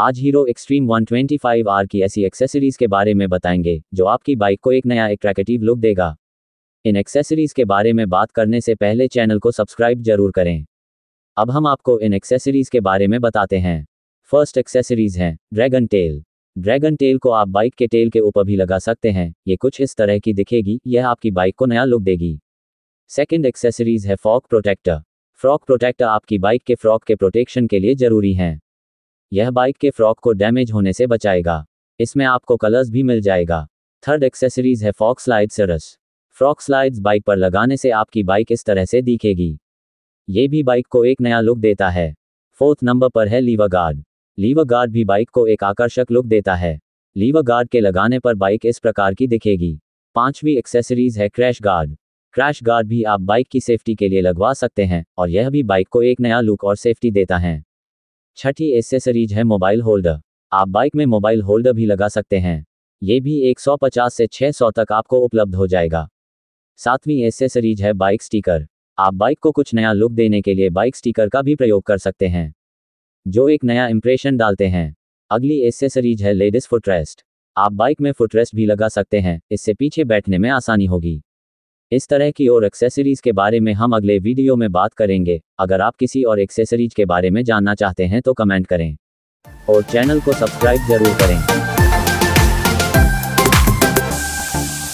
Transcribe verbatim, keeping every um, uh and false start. आज Hero Xtreme one twenty five R की ऐसी एक्सेसरीज के बारे में बताएंगे जो आपकी बाइक को एक नया अट्रैक्टिव लुक देगा। इन एक्सेसरीज के बारे में बात करने से पहले चैनल को सब्सक्राइब जरूर करें। अब हम आपको इन एक्सेसरीज के बारे में बताते हैं। फर्स्ट एक्सेसरीज हैं ड्रैगन टेल। ड्रैगन टेल को आप बाइक के टेल के ऊपर भी लगा सकते हैं। ये कुछ इस तरह की दिखेगी, यह आपकी बाइक को नया लुक देगी। सेकेंड एक्सेसरीज है फॉग प्रोटेक्टर। फ्रॉक प्रोटेक्टर आपकी बाइक के फ्रॉक के प्रोटेक्शन के लिए जरूरी हैं। यह बाइक के फ्रॉक को डैमेज होने से बचाएगा। इसमें आपको कलर्स भी मिल जाएगा। थर्ड एक्सेसरीज है फॉग स्लाइड सरस। फ्रॉक स्लाइड्स बाइक पर लगाने से आपकी बाइक इस तरह से दिखेगी। ये भी बाइक को एक नया लुक देता है। फोर्थ नंबर पर है लीवर गार्ड। लीवर गार्ड भी बाइक को एक आकर्षक लुक देता है। लीवर गार्ड के लगाने पर बाइक इस प्रकार की दिखेगी। पांचवी एक्सेसरीज है क्रैश गार्ड। क्रैश गार्ड भी आप बाइक की सेफ्टी के लिए लगवा सकते हैं और यह भी बाइक को एक नया लुक और सेफ्टी देता है। छठी एक्सेसरीज है मोबाइल होल्डर। आप बाइक में मोबाइल होल्डर भी लगा सकते हैं। ये भी एक सौ पचास से छह सौ तक आपको उपलब्ध हो जाएगा। सातवीं एक्सेसरीज है बाइक स्टिकर। आप बाइक को कुछ नया लुक देने के लिए बाइक स्टिकर का भी प्रयोग कर सकते हैं जो एक नया इंप्रेशन डालते हैं। अगली एक्सेसरीज है लेडीज फुटरेस्ट। आप बाइक में फुटरेस्ट भी लगा सकते हैं, इससे पीछे बैठने में आसानी होगी। इस तरह की और एक्सेसरीज के बारे में हम अगले वीडियो में बात करेंगे। अगर आप किसी और एक्सेसरीज के बारे में जानना चाहते हैं तो कमेंट करें और चैनल को सब्सक्राइब जरूर करें।